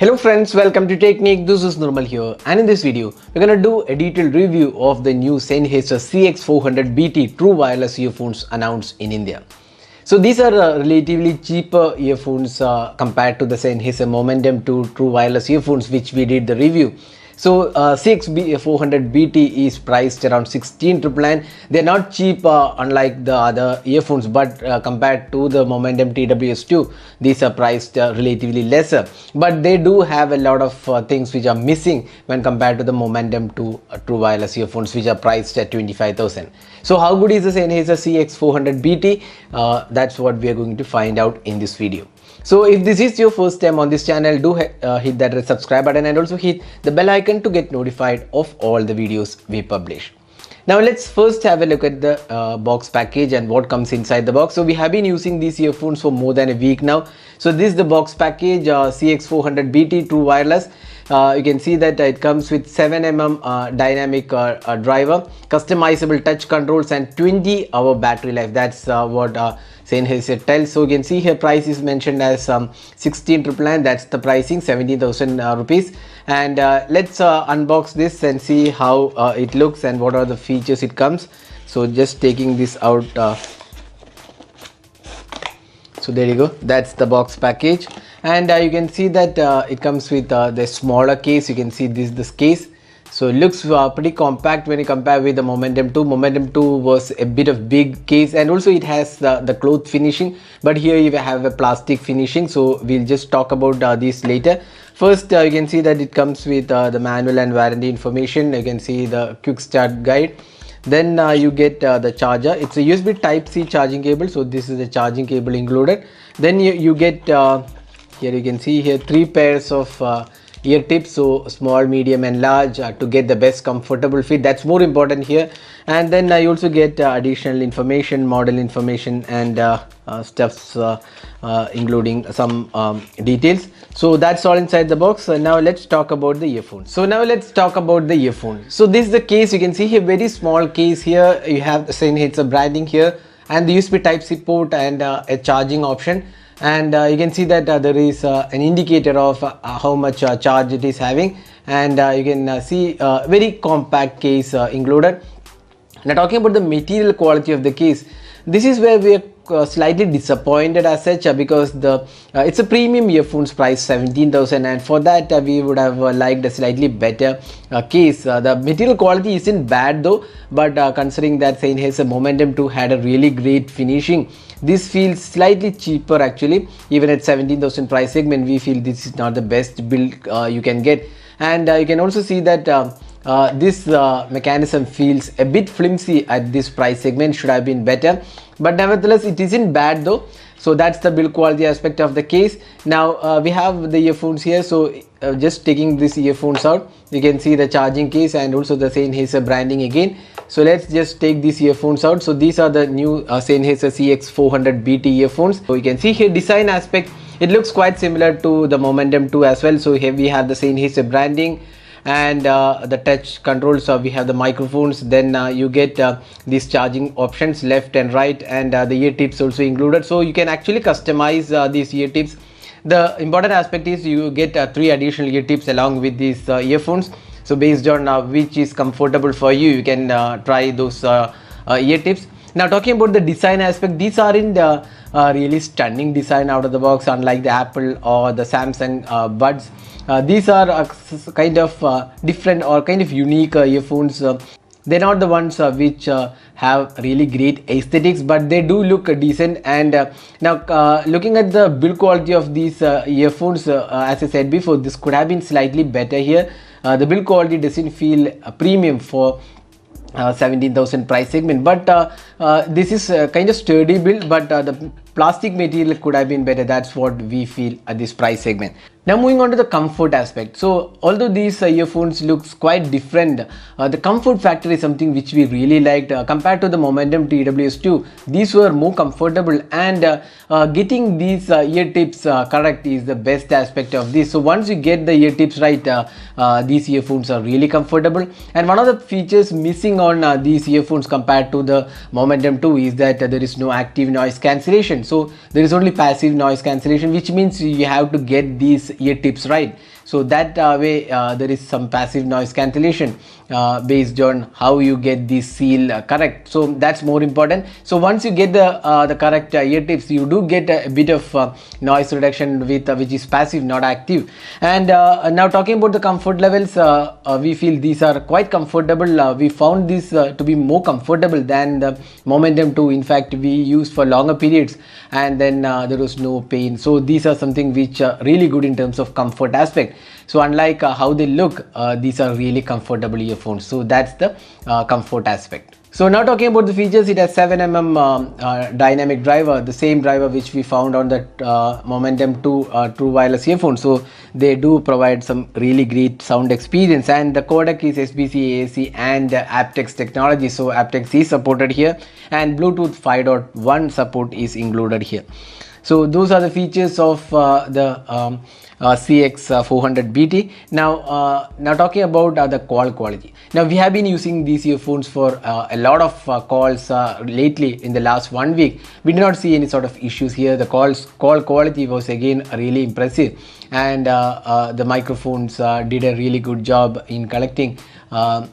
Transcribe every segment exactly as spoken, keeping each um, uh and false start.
Hello friends, welcome to Techniqued. This is Nirmal here, and in this video we're gonna do a detailed review of the new Sennheiser C X four hundred B T true wireless earphones announced in India. So these are uh, relatively cheaper earphones uh, compared to the Sennheiser Momentum Two true wireless earphones which we did the review. So uh, C X four hundred B T is priced around sixteen triple nine. They're not cheap uh, unlike the other earphones, but uh, compared to the Momentum T W S two, these are priced uh, relatively lesser. But they do have a lot of uh, things which are missing when compared to the Momentum two uh, true wireless earphones, which are priced at twenty-five thousand. So how good is the Sennheiser C X four hundred B T? Uh, that's what we are going to find out in this video. So if this is your first time on this channel, do uh, hit that red subscribe button and also hit the bell icon to get notified of all the videos we publish. Now let's first have a look at the uh, box package and what comes inside the box. So we have been using these earphones for more than a week now. So this is the box package, uh, C X four hundred B T true wireless. Uh, you can see that it comes with seven millimeter uh, dynamic uh, uh, driver, customizable touch controls, and twenty hour battery life. That's uh, what uh, Sennheiser tells. So you can see here price is mentioned as um, sixteen triple nine. That's the pricing, seventeen thousand uh, rupees. And uh, let's uh, unbox this and see how uh, it looks and what are the features it comes. So just taking this out. Uh, so there you go. That's the box package. And uh, you can see that uh, it comes with uh, the smaller case. You can see this this case, so it looks uh, pretty compact when you compare with the Momentum two. Momentum two was a bit of big case, and also it has the, the cloth finishing, but here you have a plastic finishing, so we'll just talk about uh, this later. First uh, you can see that it comes with uh, the manual and warranty information. You can see the quick start guide. Then uh, you get uh, the charger. It's a U S B type C charging cable, so this is the charging cable included. Then you, you get uh, here you can see here three pairs of uh, ear tips, so small, medium and large, uh, to get the best comfortable fit. That's more important here. And then I uh, also get uh, additional information, model information, and uh, uh, stuffs uh, uh, including some um, details. So that's all inside the box. So now let's talk about the earphone. So now let's talk about the earphone. So this is the case. You can see here, very small case. Here you have the Sennheiser branding here, and the U S B type C port, and uh, a charging option. And uh, you can see that uh, there is uh, an indicator of uh, how much uh, charge it is having. And uh, you can uh, see uh, very compact case uh, included. Now talking about the material quality of the case, this is where we are uh, slightly disappointed as such, uh, because the uh, it's a premium earphones, price seventeen thousand, and for that uh, we would have uh, liked a slightly better uh, case. Uh, the material quality isn't bad though, but uh, considering that Sennheiser Momentum two had a really great finishing, this feels slightly cheaper actually. Even at seventeen thousand price segment, we feel this is not the best build uh, you can get. And uh, you can also see that uh, Uh, this uh, mechanism feels a bit flimsy at this price segment. Should have been better, but nevertheless it isn't bad though. So that's the build quality aspect of the case. Now uh, we have the earphones here. So uh, just taking these earphones out, you can see the charging case and also the Sennheiser branding again. So let's just take these earphones out. So these are the new uh, Sennheiser C X four hundred B T earphones. So you can see here design aspect, it looks quite similar to the Momentum two as well. So here we have the Sennheiser branding and uh, the touch controls. So we have the microphones. Then uh, you get uh, these charging options, left and right, and uh, the ear tips also included, so you can actually customize uh, these ear tips. The important aspect is you get uh, three additional ear tips along with these uh, earphones, so based on uh, which is comfortable for you, you can uh, try those uh, uh, ear tips. Now talking about the design aspect, these are in the uh, really stunning design out of the box, unlike the Apple or the Samsung uh, buds. Uh, these are uh, kind of uh, different or kind of unique uh, earphones. Uh, they're not the ones uh, which uh, have really great aesthetics, but they do look uh, decent. And uh, now uh, looking at the build quality of these uh, earphones, uh, uh, as I said before, this could have been slightly better here. Uh, the build quality doesn't feel uh, premium for Uh, seventeen thousand price segment, but uh, uh, this is uh, kind of sturdy build, but uh, the plastic material could have been better. That's what we feel at this price segment. Now moving on to the comfort aspect. So although these uh, earphones looks quite different, uh, the comfort factor is something which we really liked. Uh, compared to the Momentum T W S two, these were more comfortable, and uh, uh, getting these uh, ear tips uh, correct is the best aspect of this. So once you get the ear tips right, uh, uh, these earphones are really comfortable. And one of the features missing on uh, these earphones compared to the Momentum two is that uh, there is no active noise cancellation. So there is only passive noise cancellation, which means you have to get these ear tips right. So that uh, way uh, there is some passive noise cancellation uh, based on how you get the seal uh, correct. So that's more important. So once you get the uh, the correct uh, ear tips, you do get a bit of uh, noise reduction with uh, which is passive, not active. And uh, now talking about the comfort levels, uh, uh, we feel these are quite comfortable. Uh, we found these uh, to be more comfortable than the Momentum Two. In fact, we used for longer periods and then uh, there was no pain. So these are something which are really good in terms of comfort aspect. So unlike uh, how they look, uh, these are really comfortable earphones. So that's the uh, comfort aspect. So now talking about the features, it has seven millimeter um, uh, dynamic driver, the same driver which we found on the uh, Momentum Two uh, True Wireless earphones. So they do provide some really great sound experience, and the codec is S B C, A A C and uh, aptX technology. So aptX is supported here, and Bluetooth five point one support is included here. So those are the features of uh, the um, uh, C X four hundred B T. Now, uh, now talking about uh, the call quality. Now we have been using these earphones for uh, a lot of uh, calls uh, lately in the last one week. We did not see any sort of issues here. The calls call quality was again really impressive, and uh, uh, the microphones uh, did a really good job in collecting Uh,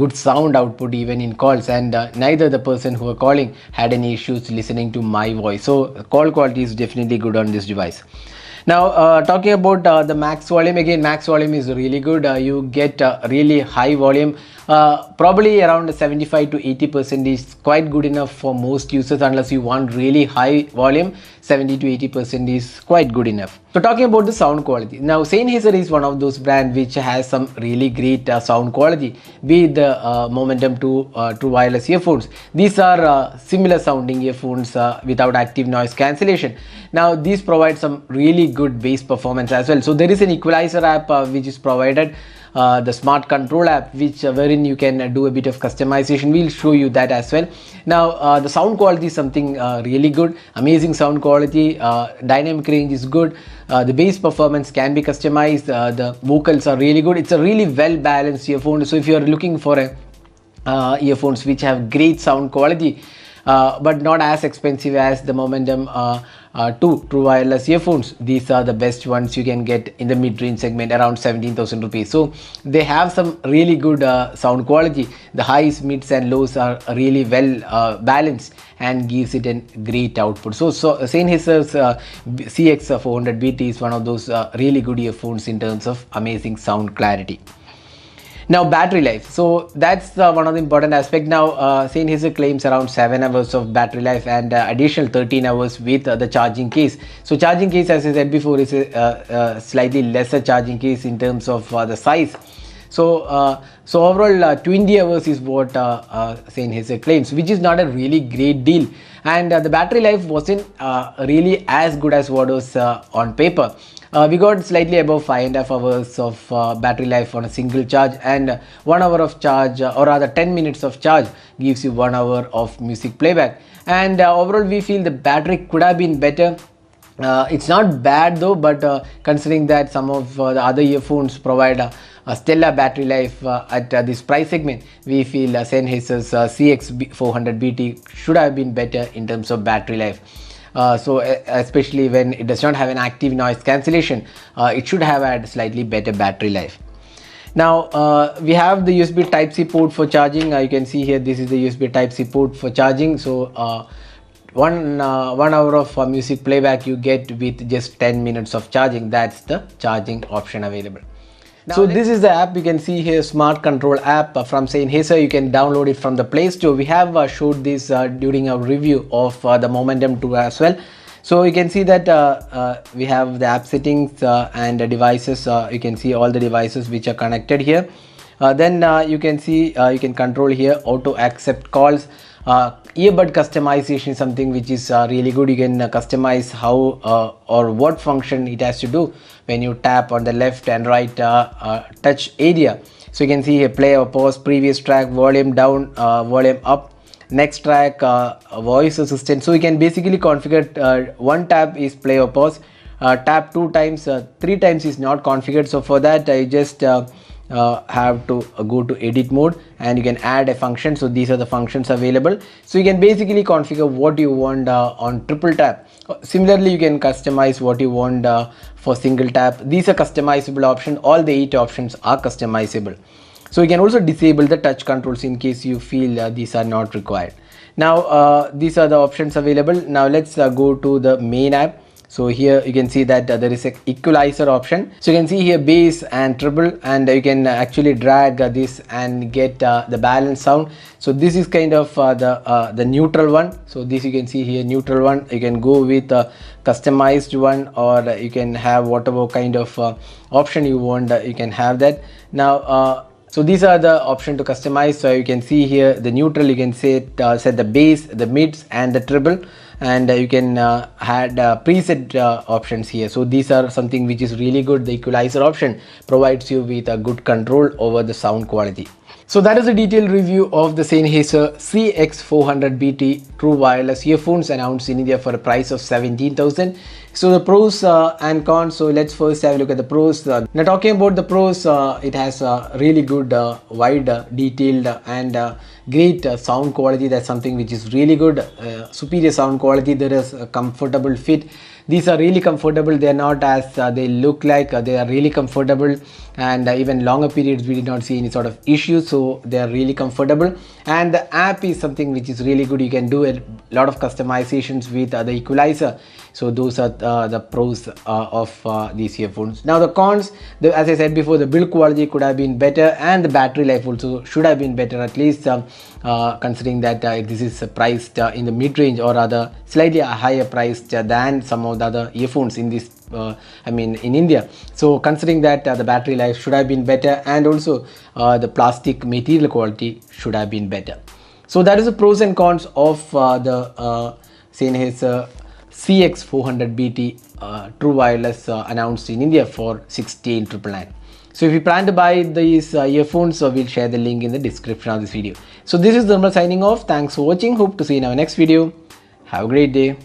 good sound output even in calls, and uh, neither the person who are calling had any issues listening to my voice. So call quality is definitely good on this device. Now uh, talking about uh, the max volume, again max volume is really good. Uh, you get uh, really high volume, uh, probably around seventy-five to eighty percent is quite good enough for most users, unless you want really high volume. Seventy to eighty percent is quite good enough. So talking about the sound quality, now Sennheiser is one of those brands which has some really great uh, sound quality, be it the uh, Momentum Two uh, True Wireless earphones. These are uh, similar sounding earphones uh, without active noise cancellation. Now these provide some really good bass performance as well. So there is an equalizer app uh, which is provided, uh, the smart control app, which uh, wherein you can uh, do a bit of customization. We'll show you that as well. Now uh, the sound quality is something uh, really good, amazing sound quality. Uh, dynamic range is good, uh, the bass performance can be customized, uh, the vocals are really good. It's a really well balanced earphone. So if you are looking for a uh, earphones which have great sound quality Uh, but not as expensive as the Momentum uh, uh, Two True Wireless earphones, these are the best ones you can get in the mid-range segment, around seventeen thousand rupees. So they have some really good uh, sound quality. The highs, mids and lows are really well uh, balanced and gives it a great output. So, so Sennheiser's uh, C X four hundred B T is one of those uh, really good earphones in terms of amazing sound clarity. Now battery life, so that's uh, one of the important aspect. Now uh, Sennheiser claims around seven hours of battery life and uh, additional thirteen hours with uh, the charging case. So charging case, as I said before, is a uh, uh, slightly lesser charging case in terms of uh, the size. So uh, so overall uh, twenty hours is what uh, uh, Sennheiser claims, which is not a really great deal. And uh, the battery life wasn't uh, really as good as what was uh, on paper. Uh, we got slightly above five and a half hours of uh, battery life on a single charge, and uh, one hour of charge, uh, or rather ten minutes of charge gives you one hour of music playback. And uh, overall we feel the battery could have been better. Uh, it's not bad though, but uh, considering that some of uh, the other earphones provide a, a stellar battery life uh, at uh, this price segment, we feel uh, Sennheiser's uh, C X four hundred B T should have been better in terms of battery life. Uh, so especially when it does not have an active noise cancellation, uh, it should have had slightly better battery life. Now uh, we have the U S B Type-C port for charging. Uh, you can see here, this is the U S B Type-C port for charging. So uh, one uh, one hour of uh, music playback you get with just ten minutes of charging. That's the charging option available. Now so this is the app you can see here, Smart Control app from Sennheiser. You can download it from the Play Store. We have uh, showed this uh, during our review of uh, the Momentum Two as well. So you can see that uh, uh, we have the app settings uh, and the devices. Uh, you can see all the devices which are connected here. Uh, then uh, you can see uh, you can control here auto accept calls. Uh, earbud customization is something which is uh, really good. You can uh, customize how uh, or what function it has to do when you tap on the left and right uh, uh, touch area. So you can see here, play or pause, previous track, volume down, uh, volume up, next track, uh, voice assistant. So you can basically configure uh, one tap is play or pause, uh, tap two times, uh, three times is not configured. So for that I just uh, uh, have to go to edit mode and you can add a function. So these are the functions available. So you can basically configure what you want uh, on triple tap. Similarly, you can customize what you want uh, for single tap. These are customizable options. All the eight options are customizable. So you can also disable the touch controls in case you feel uh, these are not required. Now uh, these are the options available. Now let's uh, go to the main app. So here you can see that uh, there is an equalizer option. So you can see here bass and treble, and you can actually drag uh, this and get uh, the balanced sound. So this is kind of uh, the uh, the neutral one. So this you can see here, neutral one. You can go with a customized one, or you can have whatever kind of uh, option you want. Uh, you can have that. Now uh, so these are the option to customize. So you can see here the neutral, you can set uh, set the bass, the mids and the treble, and uh, you can uh, add uh, preset uh, options here. So these are something which is really good. The equalizer option provides you with a good control over the sound quality. So that is a detailed review of the Sennheiser C X four hundred B T True Wireless Earphones, announced in India for a price of seventeen thousand. So the pros uh, and cons. So let's first have a look at the pros. Uh, now talking about the pros, uh, it has a really good, uh, wide, uh, detailed uh, and uh, great uh, sound quality. That's something which is really good. Uh, superior sound quality. There is a comfortable fit. These are really comfortable. They are not as uh, they look like. Uh, they are really comfortable, and uh, even longer periods we did not see any sort of issues. So they are really comfortable, and the app is something which is really good. You can do a lot of customizations with uh, the equalizer. So those are uh, the pros uh, of uh, these earphones. Now the cons, the, as I said before, the build quality could have been better, and the battery life also should have been better, at least um, uh, considering that uh, this is priced uh, in the mid-range, or rather slightly higher priced uh, than some of the other earphones in this uh, I mean in India. So considering that, uh, the battery life should have been better, and also uh, the plastic material quality should have been better. So that is the pros and cons of uh, the uh, Sennheiser C X four hundred B T uh, True Wireless, uh, announced in India for sixteen nine nine nine. So if you plan to buy these uh, earphones, so we'll share the link in the description of this video. So this is Nirmal signing off. Thanks for watching. Hope to see you in our next video. Have a great day.